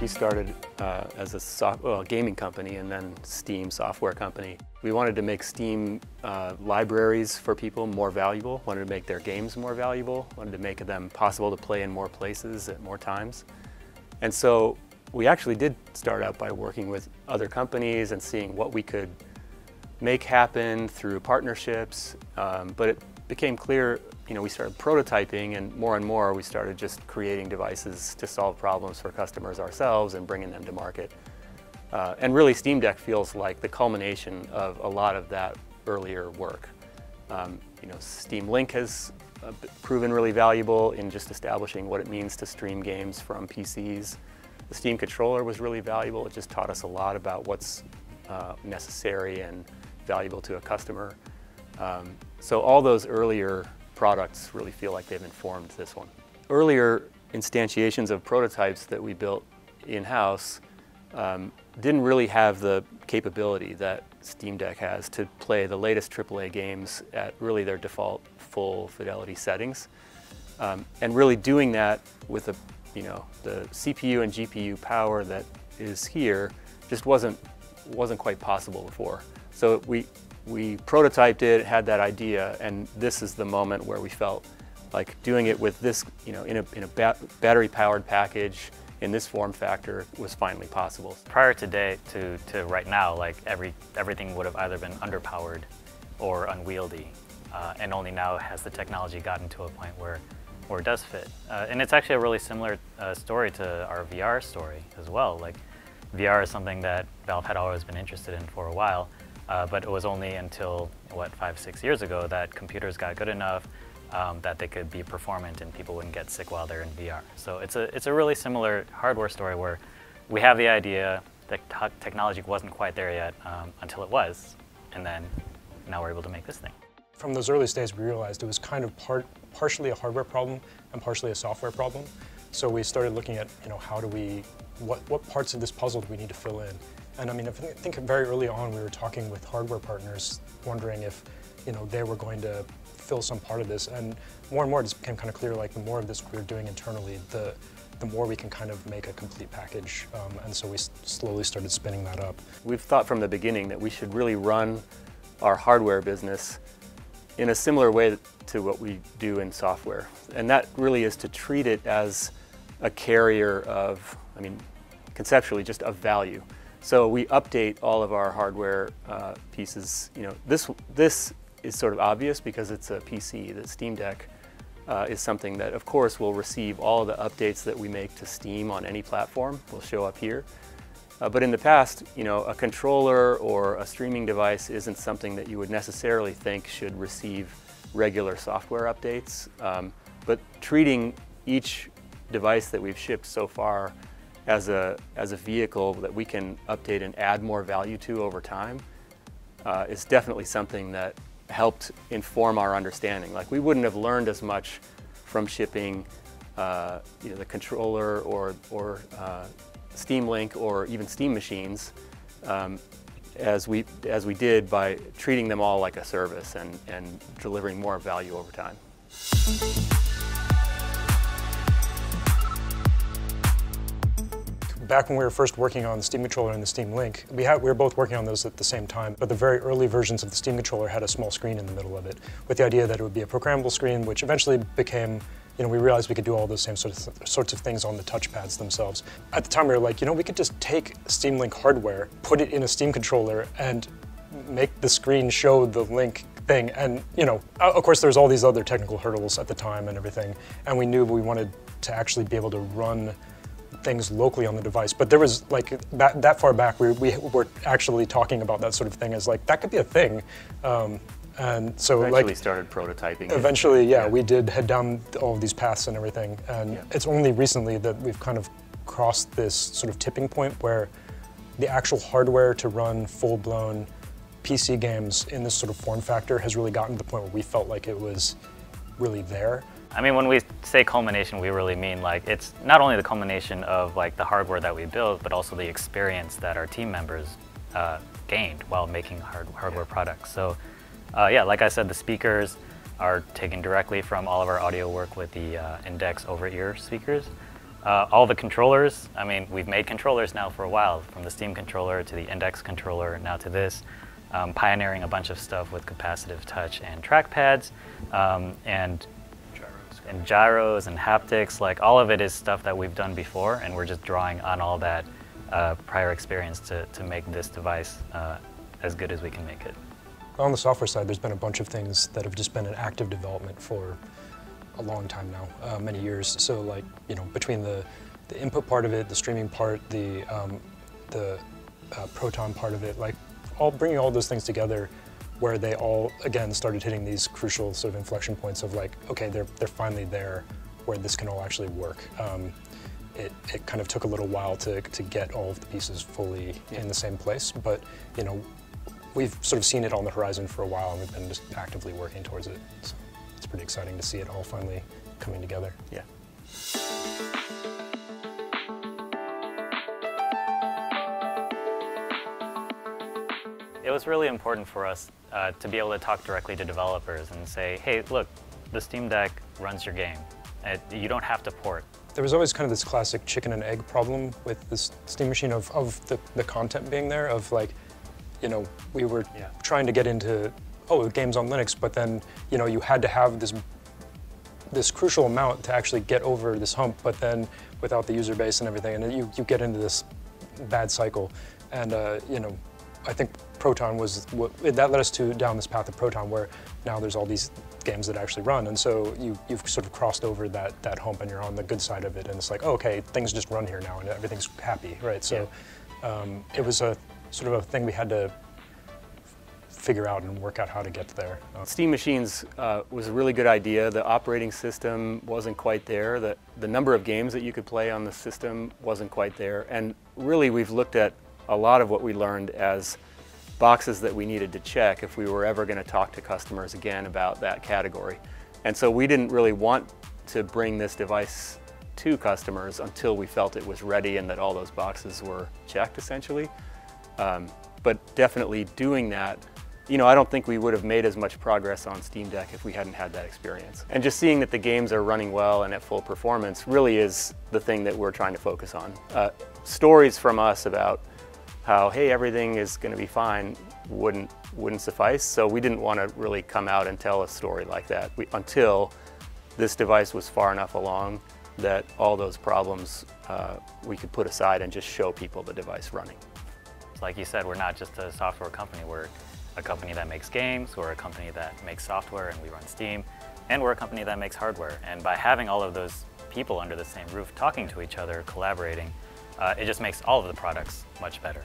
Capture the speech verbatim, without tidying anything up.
We started uh, as a soft, well, gaming company and then Steam software company. We wanted to make Steam uh, libraries for people more valuable, wanted to make their games more valuable, wanted to make them possible to play in more places at more times. And so we actually did start out by working with other companies and seeing what we could make happen through partnerships, um, but it became clear, you know, we started prototyping, and more and more we started just creating devices to solve problems for customers ourselves and bringing them to market. Uh, and really Steam Deck feels like the culmination of a lot of that earlier work. Um, you know, Steam Link has uh, proven really valuable in just establishing what it means to stream games from P Cs. The Steam Controller was really valuable. It just taught us a lot about what's uh, necessary and valuable to a customer. Um, so all those earlier products really feel like they've informed this one. Earlier instantiations of prototypes that we built in-house um, didn't really have the capability that Steam Deck has to play the latest triple A games at really their default full fidelity settings. Um, and really doing that with a, you know, the C P U and G P U power that is here just wasn't, wasn't quite possible before. So we, we prototyped it, had that idea, and this is the moment where we felt like doing it with this, you know, in a, in a ba battery-powered package in this form factor was finally possible. Prior to today, to, to right now, like every, everything would have either been underpowered or unwieldy, uh, and only now has the technology gotten to a point where, where it does fit. Uh, and it's actually a really similar uh, story to our V R story as well. Like, V R is something that Valve had always been interested in for a while. Uh, but it was only until, what, five, six years ago that computers got good enough um, that they could be performant and people wouldn't get sick while they're in V R. So it's a, it's a really similar hardware story where we have the idea that technology wasn't quite there yet um, until it was, and then now we're able to make this thing. From those early days, we realized it was kind of part, partially a hardware problem and partially a software problem. So we started looking at, you know, how do we, what, what parts of this puzzle do we need to fill in? And I mean, I think very early on we were talking with hardware partners, wondering if, you know, they were going to fill some part of this. And more and more it just became kind of clear, like the more of this we were doing internally, the, the more we can kind of make a complete package. Um, and so we slowly started spinning that up. We've thought from the beginning that we should really run our hardware business in a similar way to what we do in software. And that really is to treat it as a carrier of, I mean, conceptually just of value. So we update all of our hardware uh, pieces. You know, this this is sort of obvious because it's a P C. That Steam Deck uh, is something that, of course, will receive all of the updates that we make to Steam on any platform. Will show up here. Uh, but in the past, you know, a controller or a streaming device isn't something that you would necessarily think should receive regular software updates. Um, but treating each device that we've shipped so far as a, as a vehicle that we can update and add more value to over time uh, is definitely something that helped inform our understanding. Like, we wouldn't have learned as much from shipping uh, you know, the controller or, or uh, Steam Link or even Steam Machines um, as, we, as we did by treating them all like a service and, and delivering more value over time. Back when we were first working on the Steam Controller and the Steam Link, we, had, we were both working on those at the same time, but the very early versions of the Steam Controller had a small screen in the middle of it, with the idea that it would be a programmable screen, which eventually became, you know, we realized we could do all those same sorts of, sorts of things on the touchpads themselves. At the time, we were like, you know, we could just take Steam Link hardware, put it in a Steam Controller, and make the screen show the Link thing. And, you know, of course, there's all these other technical hurdles at the time and everything, and we knew we wanted to actually be able to run things locally on the device, but there was like that, that far back we, we were actually talking about that sort of thing as like that could be a thing, um, and so eventually like started prototyping. Eventually, yeah, yeah, we did head down all of these paths and everything, and yeah. It's only recently that we've kind of crossed this sort of tipping point where the actual hardware to run full-blown P C games in this sort of form factor has really gotten to the point where we felt like it was really there. I mean, when we say culmination, we really mean like it's not only the culmination of like the hardware that we build, but also the experience that our team members uh, gained while making hard hardware products. So uh, yeah, like I said, the speakers are taken directly from all of our audio work with the uh, Index over-ear speakers. Uh, all the controllers, I mean, we've made controllers now for a while, from the Steam controller to the Index controller, now to this, um, pioneering a bunch of stuff with capacitive touch and trackpads um, and, and gyros and haptics. Like, all of it is stuff that we've done before, and we're just drawing on all that uh, prior experience to, to make this device uh, as good as we can make it. On the software side, there's been a bunch of things that have just been in active development for a long time now, uh, many years. So, like, you know, between the, the input part of it, the streaming part, the um, the uh, Proton part of it, like, all bringing all those things together, where they all again started hitting these crucial sort of inflection points of like, okay, they're they're finally there, where this can all actually work. Um, it it kind of took a little while to to get all of the pieces fully in the same place, but you know, we've sort of seen it on the horizon for a while, and we've been just actively working towards it. So. It's pretty exciting to see it all finally coming together. Yeah. It was really important for us uh, to be able to talk directly to developers and say, hey, look, the Steam Deck runs your game. It, you don't have to port. There was always kind of this classic chicken and egg problem with this Steam Machine of, of the, the content being there, of like, you know, we were yeah. trying to get into oh, the game's on Linux, but then, you know, you had to have this this crucial amount to actually get over this hump, but then without the user base and everything, and you, you get into this bad cycle. And, uh, you know, I think Proton was, what, that led us to down this path of Proton, where now there's all these games that actually run, and so you, you've sort of crossed over that, that hump, and you're on the good side of it, and it's like, oh, okay, things just run here now, and everything's happy, right? So yeah. um, it was a sort of a thing we had to figure out and work out how to get there. Steam Machines uh, was a really good idea. The operating system wasn't quite there. The, the number of games that you could play on the system wasn't quite there. And really, we've looked at a lot of what we learned as boxes that we needed to check if we were ever going to talk to customers again about that category. And so we didn't really want to bring this device to customers until we felt it was ready and that all those boxes were checked, essentially. Um, but definitely doing that, you know, I don't think we would have made as much progress on Steam Deck if we hadn't had that experience. And just seeing that the games are running well and at full performance really is the thing that we're trying to focus on. Uh, stories from us about how, hey, everything is going to be fine wouldn't, wouldn't suffice, so we didn't want to really come out and tell a story like that we, until this device was far enough along that all those problems uh, we could put aside and just show people the device running. Like you said, we're not just a software company, we're a company that makes games, we're a company that makes software and we run Steam, and we're a company that makes hardware. And by having all of those people under the same roof talking to each other, collaborating, uh, it just makes all of the products much better.